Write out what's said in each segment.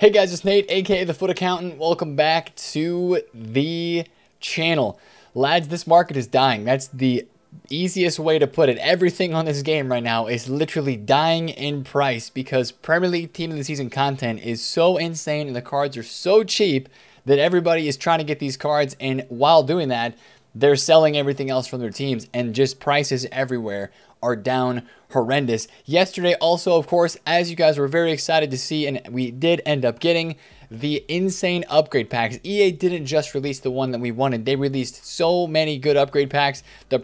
Hey guys, it's Nate, aka the Foot Accountant. Welcome back to the channel. Lads, this market is dying. That's the easiest way to put it. Everything on this game right now is literally dying in price because Premier League Team of the Season content is so insane and the cards are so cheap that everybody is trying to get these cards, and while doing that, they're selling everything else from their teams, and just prices everywhere are down horrendous. Yesterday also, of course, as you guys were very excited to see, and we did end up getting the insane upgrade packs. EA didn't just release the one that we wanted. They released so many good upgrade packs. The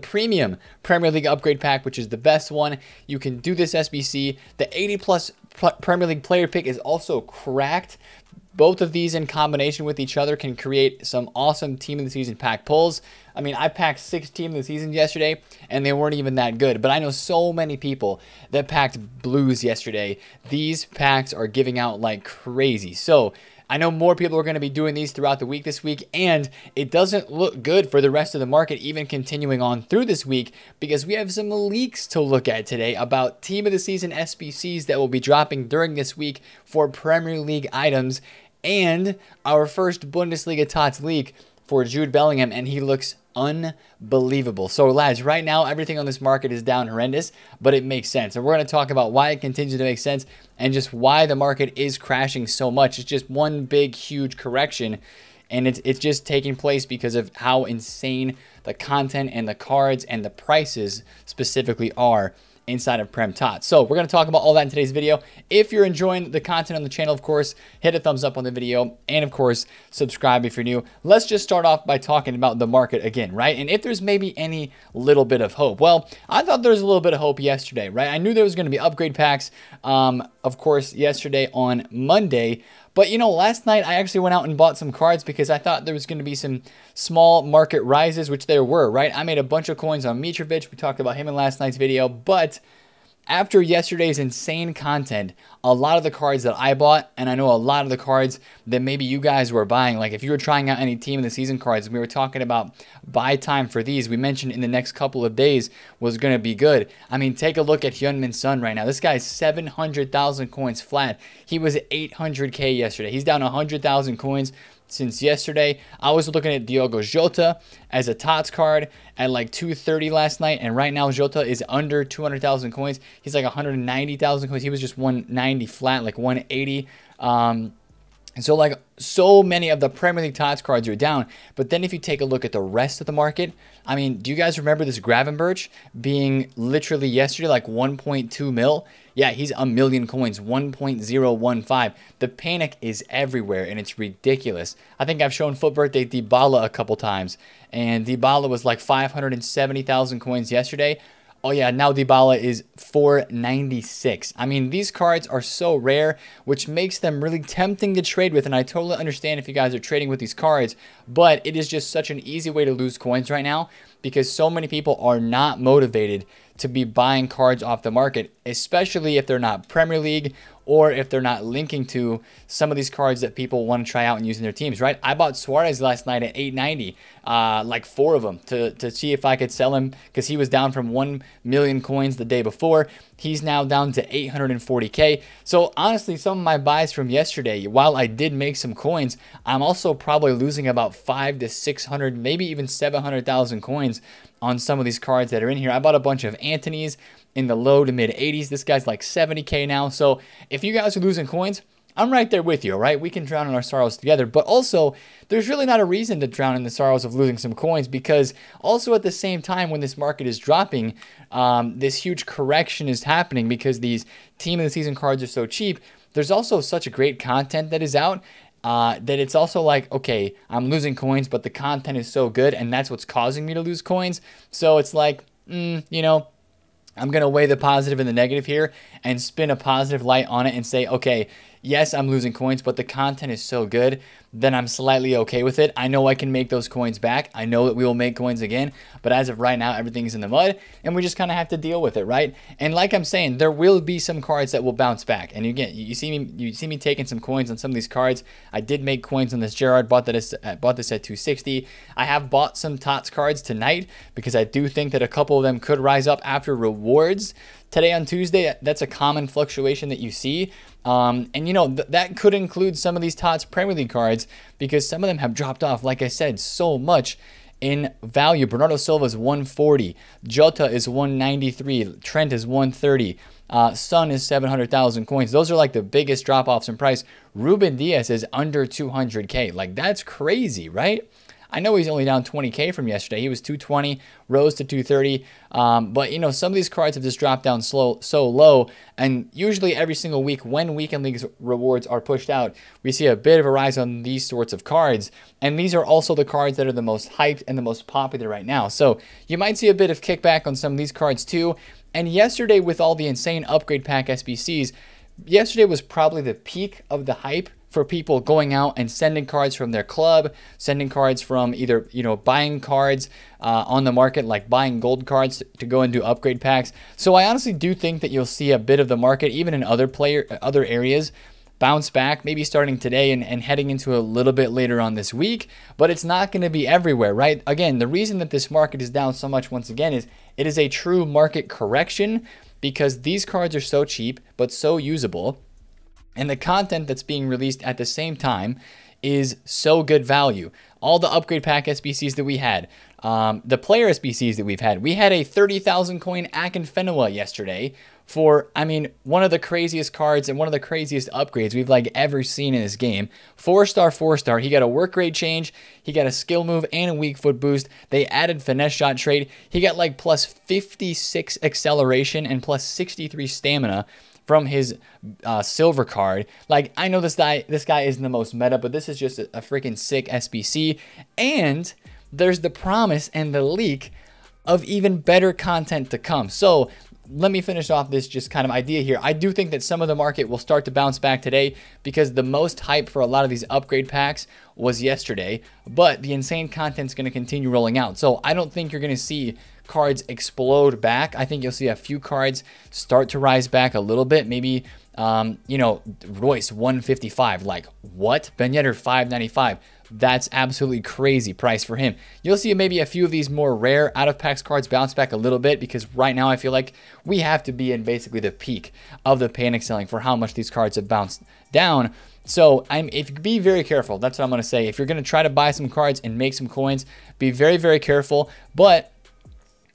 premium Premier League upgrade pack, which is the best one. You can do this SBC. The 80 plus Premier League player pick is also cracked. Both of these in combination with each other can create some awesome Team of the Season pack pulls. I mean, I packed 6 Team of the Season yesterday, and they weren't even that good. But I know so many people that packed blues yesterday. These packs are giving out like crazy. So I know more people are going to be doing these throughout the week this week, and it doesn't look good for the rest of the market, even continuing on through this week, because we have some leaks to look at today about Team of the Season SBCs that will be dropping during this week for Premier League items, and our first Bundesliga Tots leak for Jude Bellingham, and he looks unbelievable. So lads, right now everything on this market is down horrendous, but it makes sense, and we're going to talk about why it continues to make sense and just why the market is crashing so much. It's just one big huge correction, and it's just taking place because of how insane the content and the cards and the prices specifically are inside of Prem Tots. So we're going to talk about all that in today's video. If you're enjoying the content on the channel, of course, hit a thumbs up on the video, and of course, subscribe if you're new. Let's just start off by talking about the market again, right? And if there's maybe any little bit of hope. Well, I thought there was a little bit of hope yesterday, right? I knew there was going to be upgrade packs, of course, yesterday on Monday. But, you know, last night I actually went out and bought some cards because I thought there was going to be some small market rises, which there were, right? I made a bunch of coins on Mitrovic. We talked about him in last night's video. But after yesterday's insane content, a lot of the cards that I bought, and I know a lot of the cards that maybe you guys were buying, like if you were trying out any Team of the Season cards, we were talking about buy time for these. We mentioned in the next couple of days was going to be good. I mean, take a look at Hyunmin Son right now. This guy's 700,000 coins flat. He was 800K yesterday. He's down 100,000 coins since yesterday. I was looking at Diogo Jota as a Tots card at like 230 last night, and right now Jota is under 200,000 coins. He's like 190,000 coins. He was just 190 flat, like 180. And so like so many of the Premier League Tots cards are down. But then if you take a look at the rest of the market, I mean, do you guys remember this Gravenberch being literally yesterday like 1.2 mil? Yeah, he's a million coins, 1.015. The panic is everywhere, and it's ridiculous. I think I've shown Foot Birthday Dybala a couple times, and Dybala was like 570,000 coins yesterday. Oh yeah, now Dybala is 496. I mean, these cards are so rare, which makes them really tempting to trade with, and I totally understand if you guys are trading with these cards, but it is just such an easy way to lose coins right now because so many people are not motivated to be buying cards off the market, especially if they're not Premier League or if they're not linking to some of these cards that people want to try out and use in their teams, right? I bought Suarez last night at 890, like 4 of them to see if I could sell him because he was down from 1 million coins the day before. He's now down to 840K. So honestly, some of my buys from yesterday, while I did make some coins, I'm also probably losing about 500 to 600, maybe even 700,000 coins on some of these cards that are in here. I bought a bunch of Antony's in the low to mid 80s. This guy's like 70K now. So if you guys are losing coins, I'm right there with you, all right? We can drown in our sorrows together. But also, there's really not a reason to drown in the sorrows of losing some coins, because also at the same time when this market is dropping, this huge correction is happening because these Team of the Season cards are so cheap. There's also such great content that is out, that it's also like, okay, I'm losing coins, but the content is so good, and that's what's causing me to lose coins. So it's like, you know, I'm going to weigh the positive and the negative here and spin a positive light on it and say, okay, yes, I'm losing coins, but the content is so good, then I'm slightly okay with it. I know I can make those coins back. I know that we will make coins again, but as of right now, everything's in the mud, and we just kind of have to deal with it, right? And like I'm saying, there will be some cards that will bounce back. And again, you see me taking some coins on some of these cards. I did make coins on this Gerard, bought this at 260. I have bought some Tots cards tonight because I do think that a couple of them could rise up after rewards. Today on Tuesday, that's a common fluctuation that you see. And, you know, that could include some of these Tots Premier League cards because some of them have dropped off, like I said, so much in value. Bernardo Silva is 140. Jota is 193. Trent is 130. Son is 700,000 coins. Those are like the biggest drop-offs in price. Ruben Dias is under 200K. Like, that's crazy, right? I know he's only down 20K from yesterday. He was 220, rose to 230. But, you know, some of these cards have just dropped down so low. And usually every single week when weekend leagues rewards are pushed out, we see a bit of a rise on these sorts of cards. And these are also the cards that are the most hyped and the most popular right now. So you might see a bit of kickback on some of these cards too. And yesterday with all the insane upgrade pack SBCs, yesterday was probably the peak of the hype for people going out and sending cards from their club, sending cards from either, you know, buying cards on the market, like buying gold cards to go and do upgrade packs. So I honestly do think that you'll see a bit of the market, even in other areas, bounce back, maybe starting today and heading into a little bit later on this week, but it's not going to be everywhere, right? Again, the reason that this market is down so much, once again, is it is a true market correction because these cards are so cheap, but so usable. And the content that's being released at the same time is so good value. All the upgrade pack SBCs that we had, the player SBCs that we've had. We had a 30,000 coin Akinfenwa yesterday for, I mean, one of the craziest cards and one of the craziest upgrades we've like ever seen in this game. 4-star, 4-star. He got a work rate change. He got a skill move and a weak foot boost. They added finesse shot trade. He got like plus 56 acceleration and plus 63 stamina from his silver card. Like, I know this guy isn't the most meta, but this is just a freaking sick SBC. And there's the promise and the leak of even better content to come. So let me finish off this just kind of idea here. I do think that some of the market will start to bounce back today because the most hype for a lot of these upgrade packs was yesterday, but the insane content's going to continue rolling out. So I don't think you're going to see cards explode back. I think you'll see a few cards start to rise back a little bit. Maybe, you know, Royce 155, like what? Ben Yedder 595. That's absolutely crazy price for him. You'll see maybe a few of these more rare out-of-packs cards bounce back a little bit because right now I feel like we have to be in basically the peak of the panic selling for how much these cards have bounced down. So if you be very careful, that's what I'm going to say. If you're going to try to buy some cards and make some coins, be very, very careful. But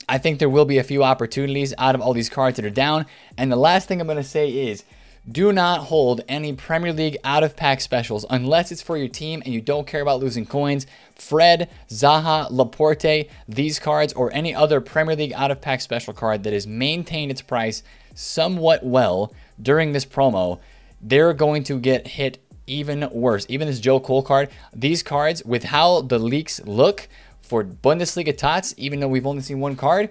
I think there will be a few opportunities out of all these cards that are down. And the last thing I'm going to say is, do not hold any Premier League out-of-pack specials unless it's for your team and you don't care about losing coins. Fred, Zaha, Laporte, these cards, or any other Premier League out-of-pack special card that has maintained its price somewhat well during this promo, they're going to get hit even worse. Even this Joe Cole card, these cards, with how the leaks look for Bundesliga Tots, even though we've only seen one card,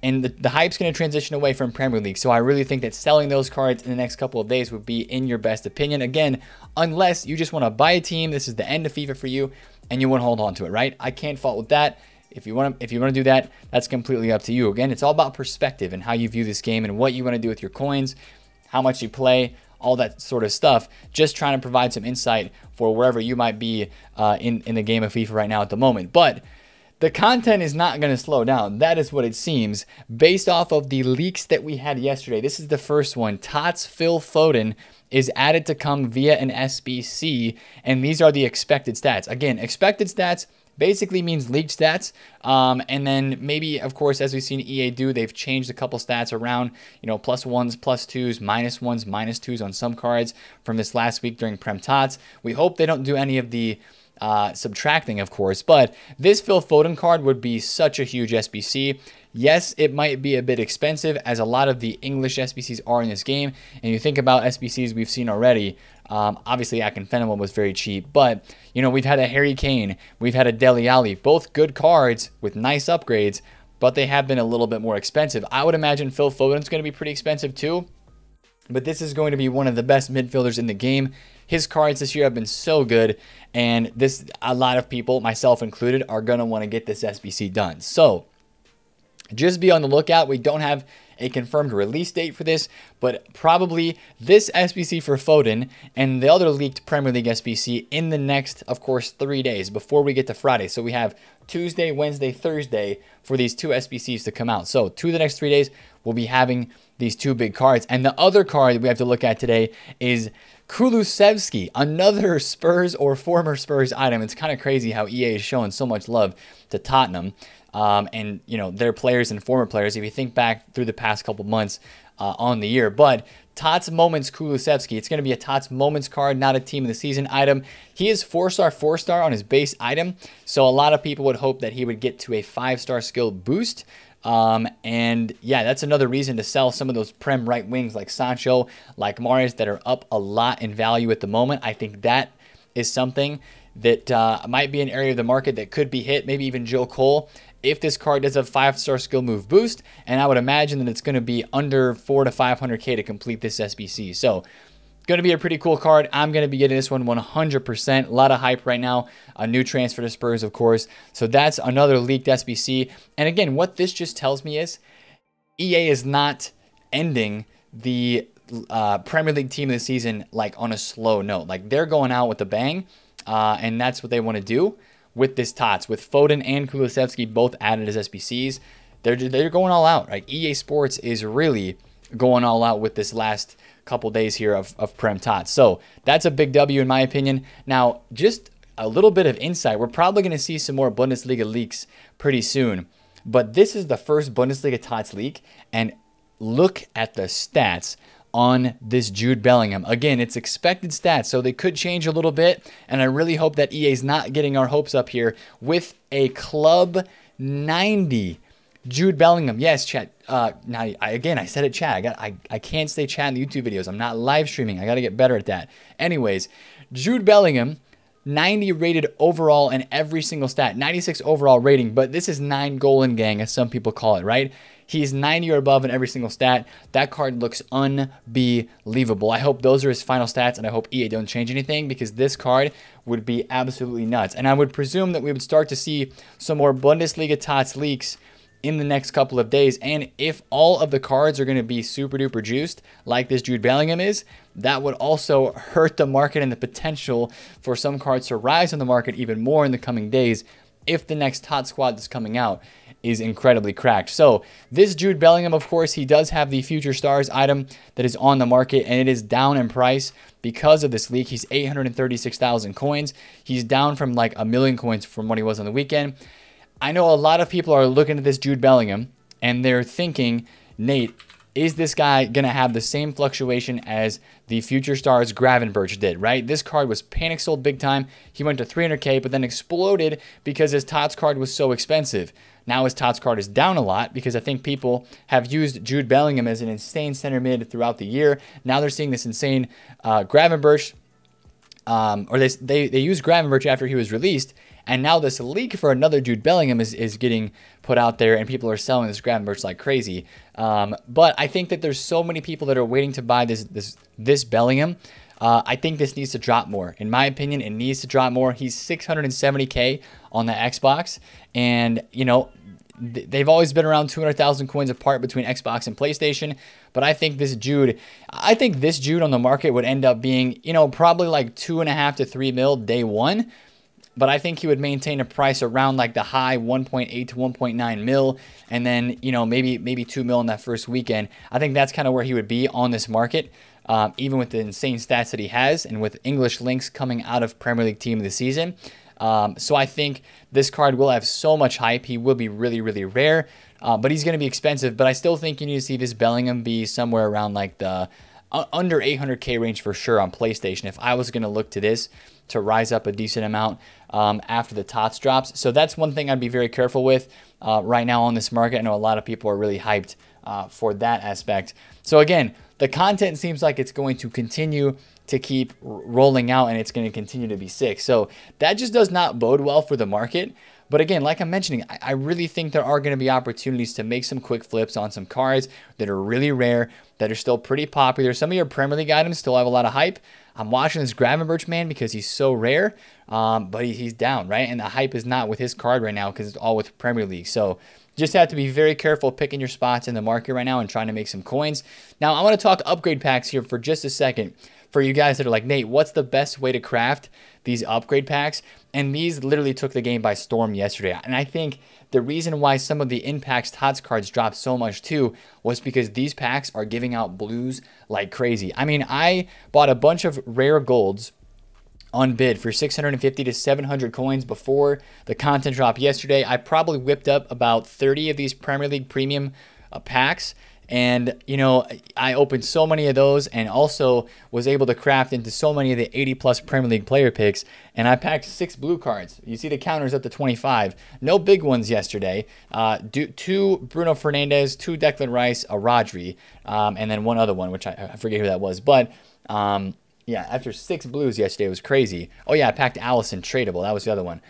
and the hype's going to transition away from Premier League. So I really think that selling those cards in the next couple of days would be in your best opinion. Again, unless you just want to buy a team, this is the end of FIFA for you, and you want to hold on to it, right? I can't fault with that. If you want to do that, that's completely up to you. Again, it's all about perspective and how you view this game and what you want to do with your coins, how much you play, all that sort of stuff. Just trying to provide some insight for wherever you might be in the game of FIFA right now at the moment. But the content is not going to slow down. That is what it seems based off of the leaks that we had yesterday. This is the first one. Tots Phil Foden is added to come via an SBC, and these are the expected stats. Again, expected stats basically means leaked stats. And then maybe, of course, as we've seen EA do, they've changed a couple stats around, you know, +1s, +2s, -1s, -2s on some cards from this last week during Prem Tots. We hope they don't do any of the subtracting, of course, but this Phil Foden card would be such a huge SBC. Yes, it might be a bit expensive, as a lot of the English SBCs are in this game, and you think about SBCs we've seen already. Obviously, Akinfenwa was very cheap, but, you know, we've had a Harry Kane, we've had a Dele Alli, both good cards with nice upgrades, but they have been a little bit more expensive. I would imagine Phil Foden's going to be pretty expensive too, but this is going to be one of the best midfielders in the game. His cards this year have been so good, and a lot of people, myself included, are going to want to get this SBC done. So just be on the lookout. We don't have a confirmed release date for this, but probably this SBC for Foden and the other leaked Premier League SBC in the next, of course, 3 days before we get to Friday. So we have Tuesday, Wednesday, Thursday for these two SBCs to come out. So to the next 3 days, will be having these two big cards. And the other card that we have to look at today is Kulusevski, another Spurs or former Spurs item. It's kind of crazy how EA is showing so much love to Tottenham and, you know, their players and former players, if you think back through the past couple months on the year. But Tots Moments Kulusevski, it's going to be a Tots Moments card, not a Team of the Season item. He is 4-star, 4-star on his base item, so a lot of people would hope that he would get to a 5-star skill boost. And yeah, that's another reason to sell some of those Prem right wings like Sancho, like Marius, that are up a lot in value at the moment. I think that is something that might be an area of the market that could be hit, maybe even Joe Cole, if this card does a 5-star skill move boost. And I would imagine that it's going to be under 400K to 500K to complete this SBC. So going to be a pretty cool card. I'm going to be getting this one 100%. A lot of hype right now. A new transfer to Spurs, of course. So that's another leaked SBC. And again, what this just tells me is EA is not ending the Premier League Team of the Season like on a slow note. Like, they're going out with a bang, and that's what they want to do with this Tots, with Foden and Kulusevski both added as SBCs. They're going all out, right? EA Sports is really going all out with this last couple days here of Prem Tots. So that's a big W in my opinion. Now, just a little bit of insight. We're probably going to see some more Bundesliga leaks pretty soon, but this is the first Bundesliga Tots leak, and look at the stats on this Jude Bellingham. Again, it's expected stats, so they could change a little bit, and I really hope that EA's not getting our hopes up here with a club 90 Jude Bellingham. Yes, chat. Now, again, I said it, chat. I can't say chat in the YouTube videos. I'm not live streaming. I got to get better at that. Anyways, Jude Bellingham, 90 rated overall in every single stat, 96 overall rating, but this is 9 Golan Gang, as some people call it, right? He's 90 or above in every single stat. That card looks unbelievable. I hope those are his final stats, and I hope EA don't change anything, because this card would be absolutely nuts. And I would presume that we would start to see some more Bundesliga Tots leaks in the next couple of days. And if all of the cards are going to be super duper juiced like this Jude Bellingham is, that would also hurt the market and the potential for some cards to rise on the market even more in the coming days if the next Tot squad that's coming out is incredibly cracked. So this Jude Bellingham, of course, he does have the Future Stars item that is on the market, and it is down in price because of this leak. He's 836,000 coins. He's down from like 1 million coins from what he was on the weekend. I know a lot of people are looking at this Jude Bellingham and they're thinking, Nate, is this guy going to have the same fluctuation as the Future Stars Gravenberch did, right? This card was panic sold big time. He went to 300K, but then exploded because his Tots card was so expensive. Now his Tots card is down a lot because I think people have used Jude Bellingham as an insane center mid throughout the year. Now they're seeing this insane Gravenberch, or they used Gravenberch after he was released. And now this leak for another Jude Bellingham is getting put out there, and people are selling this Gravenberch like crazy. But I think that there's so many people that are waiting to buy this Bellingham. I think this needs to drop more. In my opinion, it needs to drop more. He's 670K on the Xbox. And, you know, they've always been around 200,000 coins apart between Xbox and PlayStation. But I think this Jude on the market would end up being, you know, probably like 2.5 to 3 mil day one. But I think he would maintain a price around like the high 1.8 to 1.9 mil, and then, you know, maybe 2 mil in that first weekend. I think that's kind of where he would be on this market, even with the insane stats that he has and with English links coming out of Premier League Team of the Season. So I think this card will have so much hype. He will be really, really rare, but he's going to be expensive. But I still think you need to see this Bellingham be somewhere around like the under 800K range for sure on PlayStation if I was going to look to this to rise up a decent amount after the Tots drops. So that's one thing I'd be very careful with right now on this market. I know a lot of people are really hyped for that aspect. So again, the content seems like it's going to continue to keep rolling out, and it's going to continue to be sick. So that just does not bode well for the market. But again, like I'm mentioning, I really think there are going to be opportunities to make some quick flips on some cards that are really rare, that are still pretty popular. Some of your Premier League items still have a lot of hype. I'm watching this Gravenberch, man, because he's so rare, but he's down, right? And the hype is not with his card right now because it's all with Premier League. So just have to be very careful picking your spots in the market right now and trying to make some coins. Now, I want to talk upgrade packs here for just a second. for you guys that are like, Nate, what's the best way to craft these upgrade packs? And these literally took the game by storm yesterday. And I think the reason why some of the Impact's Tots cards dropped so much too was because these packs are giving out blues like crazy. I mean, I bought a bunch of rare golds on bid for 650 to 700 coins before the content drop yesterday. I probably whipped up about 30 of these Premier League premium packs. And, you know, I opened so many of those and also was able to craft into so many of the 80-plus Premier League player picks. And I packed 6 blue cards. You see the counters up to 25. No big ones yesterday. 2 Bruno Fernandes, 2 Declan Rice, a Rodri, and then one other one, which I forget who that was. But, yeah, after 6 blues yesterday, it was crazy. Oh, yeah, I packed Allison, tradable. That was the other one.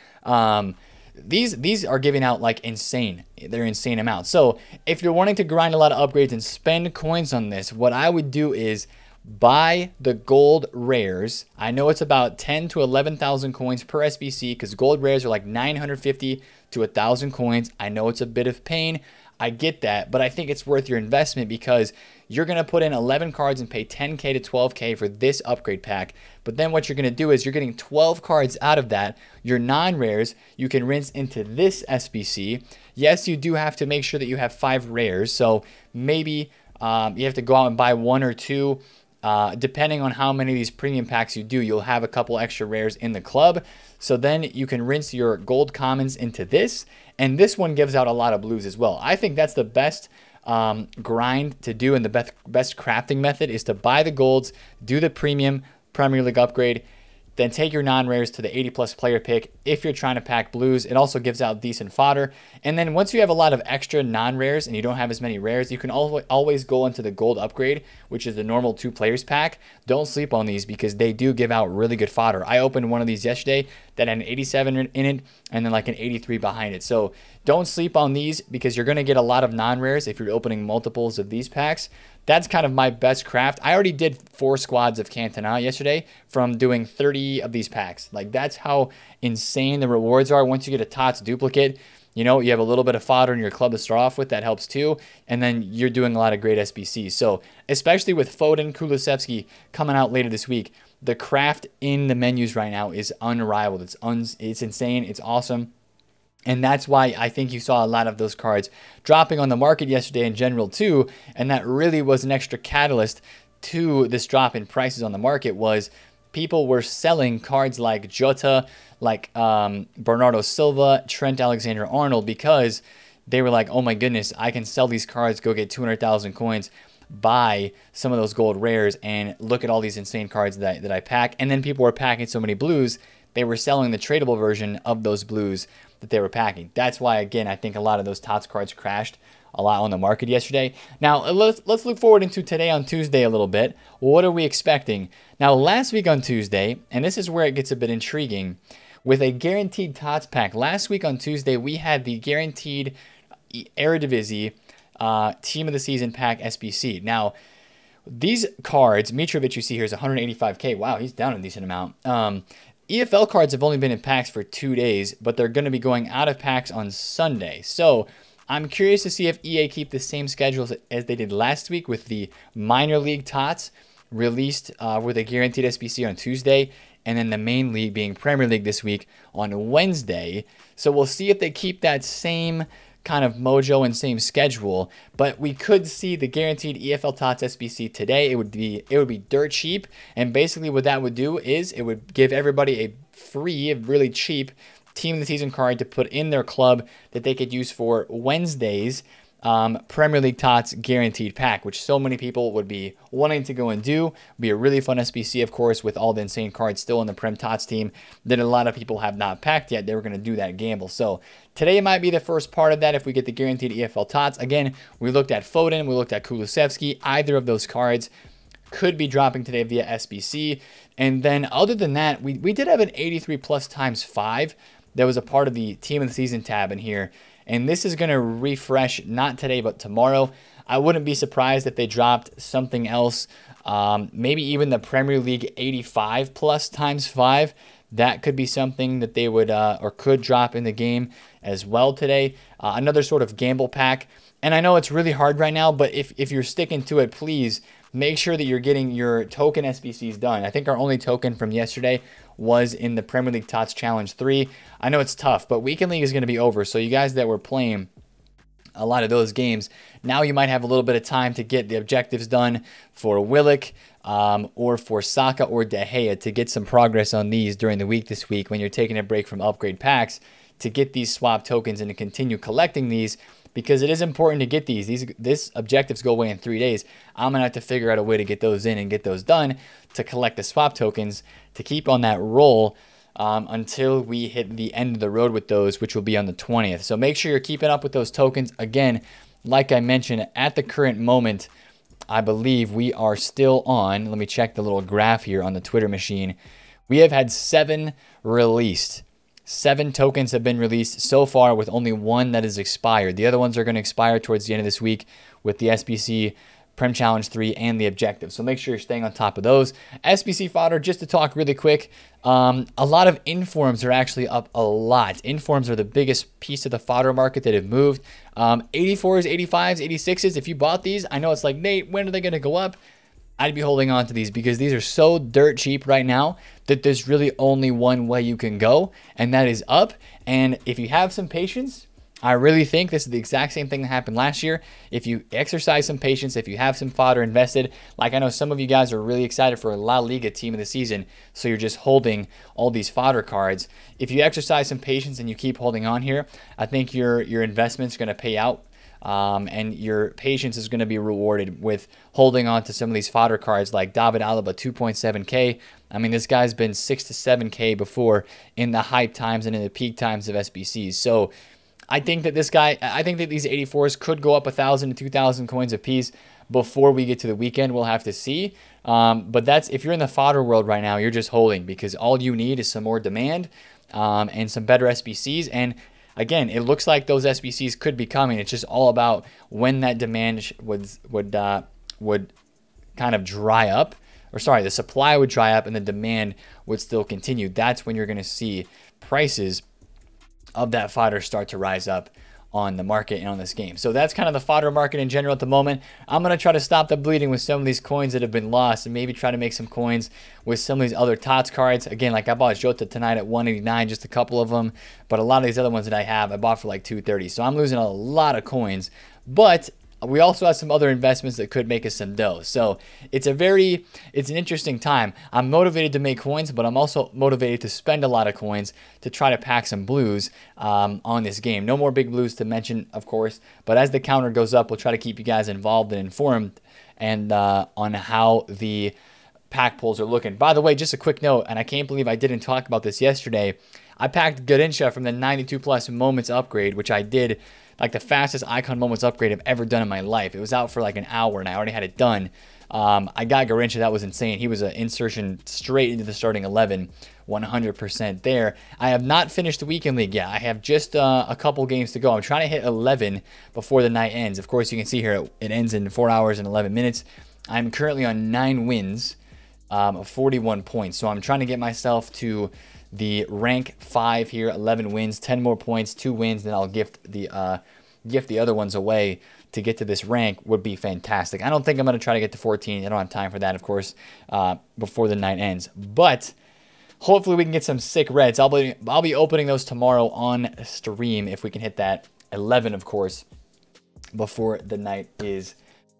These are giving out like insane. They're insane amounts. So if you're wanting to grind a lot of upgrades and spend coins on this, what I would do is buy the gold rares. I know it's about 10 to 11,000 coins per SBC because gold rares are like 950 to 1,000 coins. I know it's a bit of pain. I get that, but I think it's worth your investment because you're going to put in 11 cards and pay 10K to 12K for this upgrade pack. But then what you're going to do is you're getting 12 cards out of that. Your non-rares, you can rinse into this SBC. Yes, you do have to make sure that you have 5 rares. So maybe you have to go out and buy 1 or 2. Depending on how many of these premium packs you do, you'll have a couple extra rares in the club. So then you can rinse your gold commons into this. And this one gives out a lot of blues as well. I think that's the best grind to do, and the best crafting method is to buy the golds, do the premium Premier League upgrade, then take your non-rares to the 80-plus player pick if you're trying to pack blues. It also gives out decent fodder. And then once you have a lot of extra non-rares and you don't have as many rares, you can always go into the gold upgrade, which is the normal 2 players pack. Don't sleep on these because they do give out really good fodder. I opened one of these yesterday that had an 87 in it and then like an 83 behind it. So don't sleep on these because you're going to get a lot of non-rares if you're opening multiples of these packs. That's kind of my best craft. I already did 4 squads of Cantona yesterday from doing 30 of these packs. Like, that's how insane the rewards are. Once you get a TOTS duplicate, you know, you have a little bit of fodder in your club to start off with. That helps too. And then you're doing a lot of great SBCs. So especially with Foden, Kulusevski coming out later this week, the craft in the menus right now is unrivaled. It's insane. It's awesome. And that's why I think you saw a lot of those cards dropping on the market yesterday in general too. And that really was an extra catalyst to this drop in prices on the market, was people were selling cards like Jota, like Bernardo Silva, Trent Alexander-Arnold, because they were like, oh my goodness, I can sell these cards, go get 200,000 coins, buy some of those gold rares, and look at all these insane cards that I pack. And then people were packing so many blues, they were selling the tradable version of those blues that they were packing. That's why, again, I think a lot of those TOTS cards crashed a lot on the market yesterday. Now, let's look forward into today on Tuesday a little bit. What are we expecting? Now, last week on Tuesday, and this is where it gets a bit intriguing, with a guaranteed TOTS pack. Last week on Tuesday, we had the guaranteed Eredivisie Team of the Season pack SBC. Now, these cards, Mitrovic you see here is 185K. Wow, he's down a decent amount. EFL cards have only been in packs for 2 days, but they're going to be going out of packs on Sunday. So I'm curious to see if EA keep the same schedules as they did last week with the minor league tots released with a guaranteed SBC on Tuesday, and then the main league being Premier League this week on Wednesday. So we'll see if they keep that same kind of mojo and same schedule, but we could see the guaranteed EFL TOTS SBC today. It would be dirt cheap, and basically what that would do is it would give everybody a free, really cheap Team of the Season card to put in their club that they could use for Wednesday's Premier League TOTS guaranteed pack, which so many people would be wanting to go and do. It'd be a really fun SBC, of course, with all the insane cards still in the Prem TOTS team that a lot of people have not packed yet. They were going to do that gamble. So today might be the first part of that if we get the guaranteed EFL TOTS. Again, we looked at Foden, we looked at Kulusevski. Either of those cards could be dropping today via SBC. And then other than that, we did have an 83 plus times 5 that was a part of the Team of the Season tab in here. And this is going to refresh, not today, but tomorrow. I wouldn't be surprised if they dropped something else. Maybe even the Premier League 85 plus times 5. That could be something that they would or could drop in the game as well today. Another sort of gamble pack. And I know it's really hard right now, but if you're sticking to it, please make sure that you're getting your token SBCs done. I think our only token from yesterday was in the Premier League Tots Challenge 3. I know it's tough, but Weekend League is going to be over. So you guys that were playing a lot of those games, now you might have a little bit of time to get the objectives done for Willock or for Saka or De Gea to get some progress on these during the week this week when you're taking a break from upgrade packs to get these swap tokens and to continue collecting these, because it is important to get these. These objectives go away in 3 days. I'm going to have to figure out a way to get those in and get those done to collect the swap tokens to keep on that roll until we hit the end of the road with those, which will be on the 20th. So make sure you're keeping up with those tokens. Again, like I mentioned, at the current moment, I believe we are still on. Let me check the little graph here on the Twitter machine. We have had 7 released. 7 tokens have been released so far with only 1 that is expired. The other ones are going to expire towards the end of this week with the SBC Prem Challenge 3 and the objective. So make sure you're staying on top of those. SBC fodder, just to talk really quick, a lot of informs are actually up a lot. Informs are the biggest piece of the fodder market that have moved. 84s, 85s, 86s. If you bought these, I know it's like, Nate, when are they going to go up? I'd be holding on to these because these are so dirt cheap right now that there's really only one way you can go, and that is up. And if you have some patience, I really think this is the exact same thing that happened last year. If you exercise some patience, if you have some fodder invested, like I know some of you guys are really excited for a La Liga Team of the Season, so you're just holding all these fodder cards. If you exercise some patience and you keep holding on here, I think your investment's going to pay out. And your patience is going to be rewarded with holding on to some of these fodder cards like David Alaba, 2.7K. I mean, this guy's been 6 to 7K before in the hype times and in the peak times of SBCs. So I think that these 84s could go up 1,000 to 2,000 coins a piece before we get to the weekend. We'll have to see. But that's if you're in the fodder world right now, you're just holding because all you need is some more demand and some better SBCs. And again, it looks like those SBCs could be coming. It's just all about when that demand would kind of dry up. Or sorry, the supply would dry up and the demand would still continue. That's when you're going to see prices of that fodder start to rise up on the market and on this game. So that's kind of the fodder market in general at the moment. I'm going to try to stop the bleeding with some of these coins that have been lost and maybe try to make some coins with some of these other TOTS cards. Again, like I bought Jota tonight at 189, just a couple of them, but a lot of these other ones that I have, I bought for like 230. So I'm losing a lot of coins, but we also have some other investments that could make us some dough. So it's an interesting time. I'm motivated to make coins, but I'm also motivated to spend a lot of coins to try to pack some blues on this game. No more big blues to mention, of course, but as the counter goes up, we'll try to keep you guys involved and informed and on how the pack pulls are looking. By the way, just a quick note, and I can't believe I didn't talk about this yesterday. I packed Garincha from the 92 plus moments upgrade, which I did like the fastest icon moments upgrade I've ever done in my life. It was out for like an hour and I already had it done. I got Garincha. That was insane. He was an insertion straight into the starting 11, 100% there. I have not finished the weekend league yet. I have just a couple games to go. I'm trying to hit 11 before the night ends. Of course, you can see here it ends in 4 hours and 11 minutes. I'm currently on 9 wins, 41 points. So I'm trying to get myself to the rank 5 here, 11 wins, 10 more points, 2 wins, then I'll gift the other ones away to get to this rank would be fantastic. I don't think I'm going to try to get to 14. I don't have time for that, of course, before the night ends. But hopefully we can get some sick reds. I'll be opening those tomorrow on stream if we can hit that 11, of course, before the night is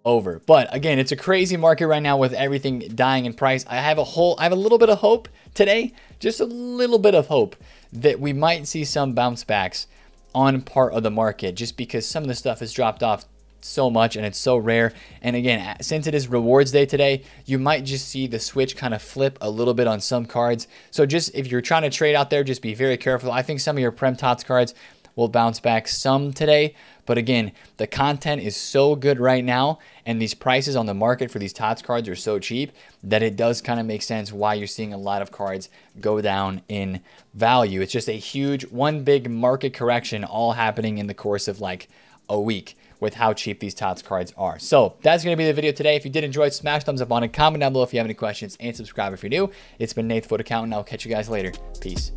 over. But again, it's a crazy market right now with everything dying in price. I have a little bit of hope today, just a little bit of hope that we might see some bounce backs on part of the market, just because some of the stuff has dropped off so much and it's so rare. And again, since it is rewards day today, you might just see the switch kind of flip a little bit on some cards. So just if you're trying to trade out there, just be very careful. I think some of your Prem Tots cards will bounce back some today. But again, the content is so good right now, and these prices on the market for these TOTS cards are so cheap that it does kind of make sense why you're seeing a lot of cards go down in value. It's just a huge, one big market correction all happening in the course of like a week with how cheap these TOTS cards are. So that's going to be the video today. If you did enjoy it, smash thumbs up on it, comment down below if you have any questions, and subscribe if you're new. It's been Nate, Foot Accountant. I'll catch you guys later. Peace.